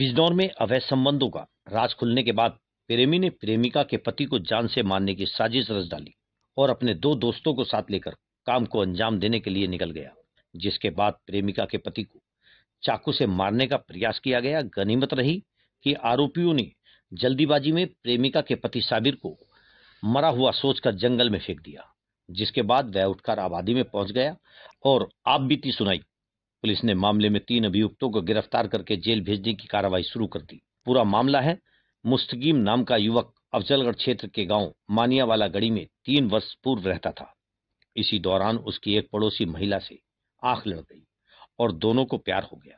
बिजनौर में अवैध संबंधों का राज खुलने के बाद प्रेमी ने प्रेमिका के पति को जान से मारने की साजिश रच डाली और अपने दो दोस्तों को साथ लेकर काम को अंजाम देने के लिए निकल गया, जिसके बाद प्रेमिका के पति को चाकू से मारने का प्रयास किया गया। गनीमत रही कि आरोपियों ने जल्दीबाजी में प्रेमिका के पति साबिर को मरा हुआ सोचकर जंगल में फेंक दिया, जिसके बाद वह उठकर आबादी में पहुंच गया और आप बीती सुनाई। पुलिस ने मामले में 3 अभियुक्तों को गिरफ्तार करके जेल भेजने की कार्रवाई शुरू कर दी। पूरा मामला है मुस्तकीम नाम का युवक अफजलगढ़ क्षेत्र के गांव मानियावाला गढ़ी में 3 वर्ष पूर्व रहता था। इसी दौरान उसकी एक पड़ोसी महिला से आंख लड़ गई और दोनों को प्यार हो गया।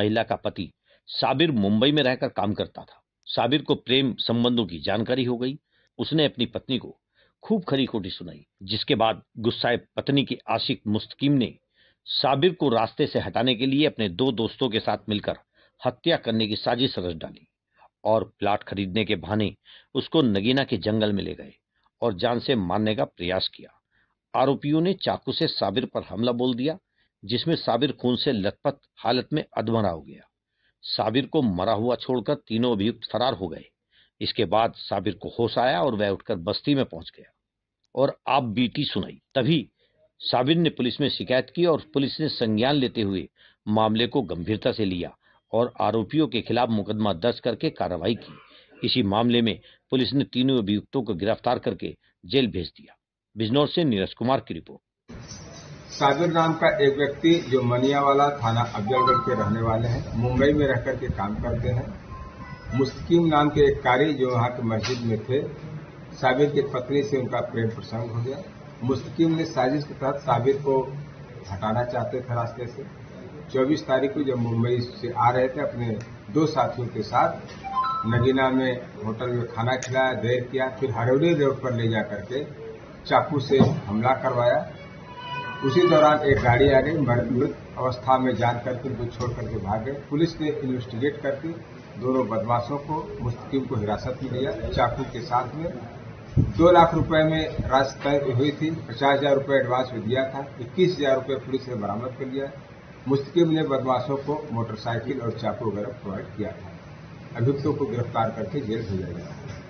महिला का पति साबिर मुंबई में रहकर काम करता था। साबिर को प्रेम संबंधों की जानकारी हो गई। उसने अपनी पत्नी को खूब खरी खोटी सुनाई, जिसके बाद गुस्साए पत्नी के आशिक मुस्तकीम ने साबिर को रास्ते से हटाने के लिए अपने 2 दोस्तों के साथ मिलकर हत्या करने की साजिश रच डाली और प्लाट खरीदने के बहाने उसको नगीना के जंगल में ले गए और जान से मारने का प्रयास किया। आरोपियों ने चाकू से साबिर पर हमला बोल दिया, जिसमें साबिर खून से लथपथ हालत में अधमरा हो गया। साबिर को मरा हुआ छोड़कर तीनों अभियुक्त फरार हो गए। इसके बाद साबिर को होश आया और वह उठकर बस्ती में पहुंच गया और आप बीती सुनाई। तभी साबिर ने पुलिस में शिकायत की और पुलिस ने संज्ञान लेते हुए मामले को गंभीरता से लिया और आरोपियों के खिलाफ मुकदमा दर्ज करके कार्रवाई की। इसी मामले में पुलिस ने तीनों अभियुक्तों को गिरफ्तार करके जेल भेज दिया। बिजनौर से नीरज कुमार की रिपोर्ट। साबिर नाम का एक व्यक्ति जो मनियावाला थाना अफजलगढ़ के रहने वाले हैं, मुंबई में रहकर के काम करते हैं। मुस्तकीम नाम के एक कारी जो वहां के मस्जिद में थे, साबिर की पत्नी से उनका प्रेम प्रसंग हो गया। मुस्तकीम ने साजिश के तहत साबिर को हटाना चाहते थे रास्ते से। 24 तारीख को जब मुंबई से आ रहे थे अपने 2 साथियों के साथ, नगीना में होटल में खाना खिलाया, देर किया, फिर हरौली रोड पर ले जा करके चाकू से हमला करवाया। उसी दौरान एक गाड़ी आ गई, मृत अवस्था में जान करके उनको छोड़ करके भाग गए। पुलिस ने इन्वेस्टिगेट करके दोनों बदमाशों को मुस्तकीम को हिरासत में लिया चाकू के साथ में। 2 लाख रुपए में राशि तय हुई थी। 50,000 रुपये एडवांस में दिया था। 21,000 रुपये पुलिस ने बरामद कर लिया। मुस्तकीम ने बदमाशों को मोटरसाइकिल और चाकू वगैरह प्रोवाइड किया था। अभियुक्तों को गिरफ्तार करके जेल भेजा गया।